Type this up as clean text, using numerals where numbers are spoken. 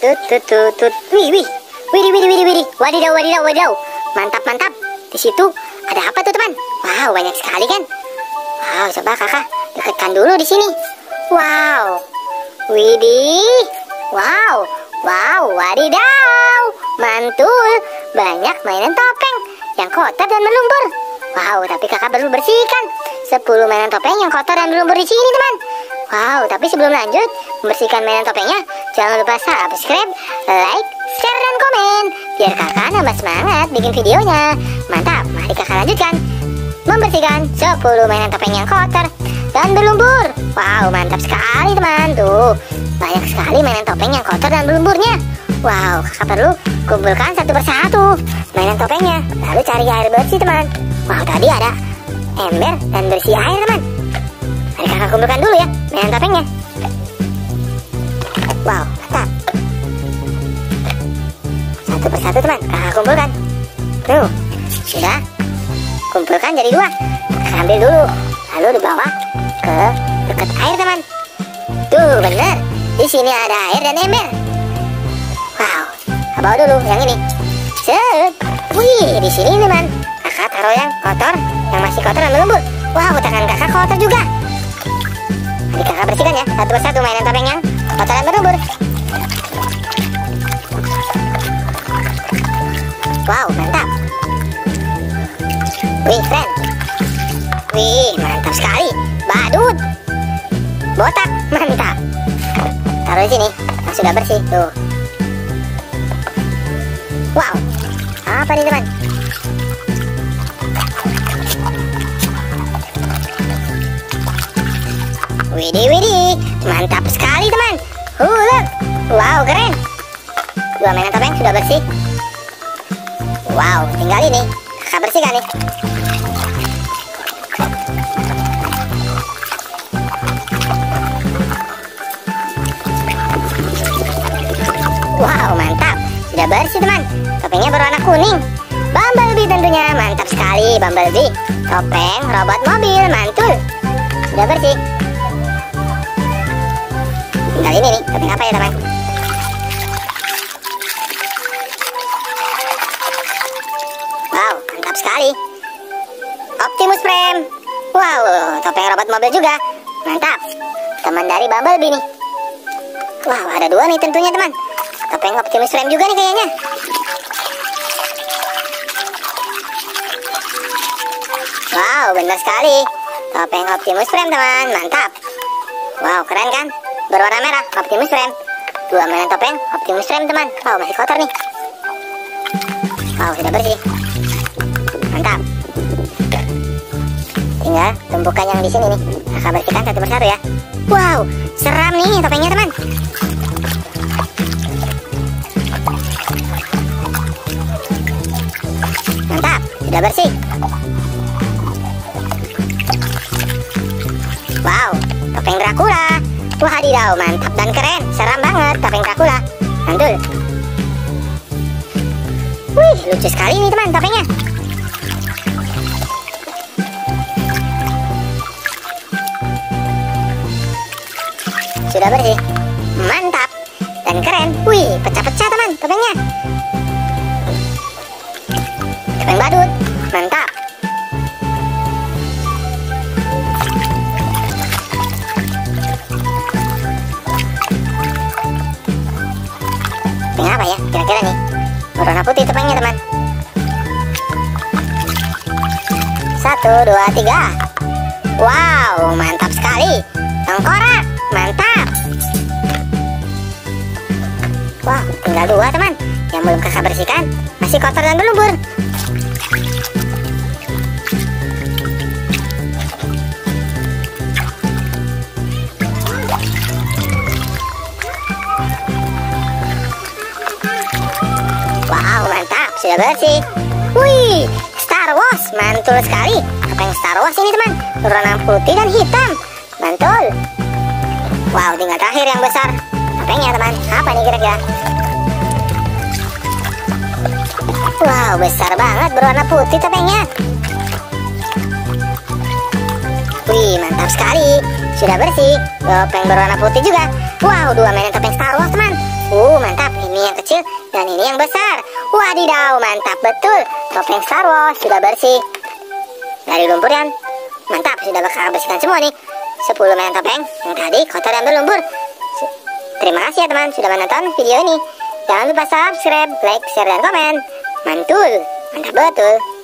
Wih, wadidaw. Mantap. Di situ ada apa tuh, teman? Wow, banyak sekali kan? Wow, coba kakak dekatkan dulu di sini. Wow. Widih. Wow, wadidaw. Mantul. Banyak mainan topeng yang kotor dan melumpur. Wow, tapi kakak perlu bersihkan 10 mainan topeng yang kotor dan melumpur di sini, teman. Wow, tapi sebelum lanjut membersihkan mainan topengnya, jangan lupa subscribe, like, share, dan komen biar kakak nambah semangat bikin videonya. Mantap, mari kakak lanjutkan membersihkan 10 mainan topeng yang kotor dan berlumpur. Wow, mantap sekali, teman. Tuh, banyak sekali mainan topeng yang kotor dan berlumpurnya. Wow, kakak perlu kumpulkan satu persatu mainan topengnya, lalu cari air bersih, teman. Wow, tadi ada ember dan bersih air, teman. Mari kakak kumpulkan dulu ya mainan topengnya. Wow, mantap. Satu persatu, teman, kakak kumpulkan. Tuh, sudah. Kumpulkan jadi dua. Kakak ambil dulu, lalu dibawa ke dekat air, teman. Tuh, bener. Di sini ada air dan ember. Wow, kakak bawa dulu yang ini. Set. Wih, di sini, teman. Kakak taruh yang kotor, yang masih kotor dan melumpur. Wow, tangan kakak kotor juga. Nanti kakak bersihkan ya, satu persatu mainan topeng yang kotor dan melumpur. Wow, mantap. Wih, keren. Wih, mantap sekali. Badut, botak, mantap. Taruh di sini, nah, sudah bersih tuh. Wow, apa nih, teman? Widih, mantap sekali, teman. Look. Wow, keren. Dua mainan topeng sudah bersih. Wow, tinggal ini. Kakak bersihkan nih. Wow, mantap. Sudah bersih, teman. Topengnya berwarna kuning. Bumblebee tentunya, mantap sekali. Bumblebee, topeng robot mobil, mantul. Sudah bersih. Tinggal ini nih, topeng apa ya, teman? Wow, mantap sekali. Optimus Prime. Wow, topeng robot mobil juga. Mantap. Teman dari Bumblebee nih. Wow, ada dua nih tentunya, teman. Topeng Optimus Prime juga nih kayaknya. Wow, benar sekali. Topeng Optimus Prime, teman. Mantap. Wow, keren kan? Berwarna merah, Optimus Prime. Dua mainan topeng Optimus Prime, teman. Wow, masih kotor nih. Wow, sudah bersih. Mantap. Tinggal tumpukan yang di sini nih. Kakak bersihkan satu persatu ya. Wow, seram nih topengnya, teman. Mantap, sudah bersih. Wow, topeng Drakula. Wadidaw, mantap dan keren. Seram banget topeng Drakula. Mantul. Wih, lucu sekali nih, teman, topengnya. Sudah bersih. Mantap dan keren. Wih, pecah-pecah, teman, topengnya. Topeng badut. Mantap. Apa ya kira-kira nih? Warna putih topengnya, teman. 1, 2, 3. Wow, mantap sekali. Tengkorak, mantap. Wow, tinggal 2, teman, yang belum kakak bersihkan, masih kotor dan berlumpur. Sudah bersih. Wih, Star Wars, mantul sekali. Apa yang Star Wars ini, teman? Warna putih dan hitam. Mantul. Wow, tinggal terakhir yang besar. Apanya, teman? Apa nih kira-kira? Wow, besar banget, berwarna putih topengnya. Wih, mantap sekali. Sudah bersih. Topeng berwarna putih juga. Wow, dua mainan topeng Star Wars, teman. Mantap. kecil dan ini yang besar. Wadidaw, mantap betul. Topeng Star Wars sudah bersih dari lumpur dan mantap, sudah bakal bersihkan semua nih 10 mainan topeng yang tadi kotor dan berlumpur. Terima kasih ya teman sudah menonton video ini. Jangan lupa subscribe, like, share, dan komen. Mantul, mantap betul.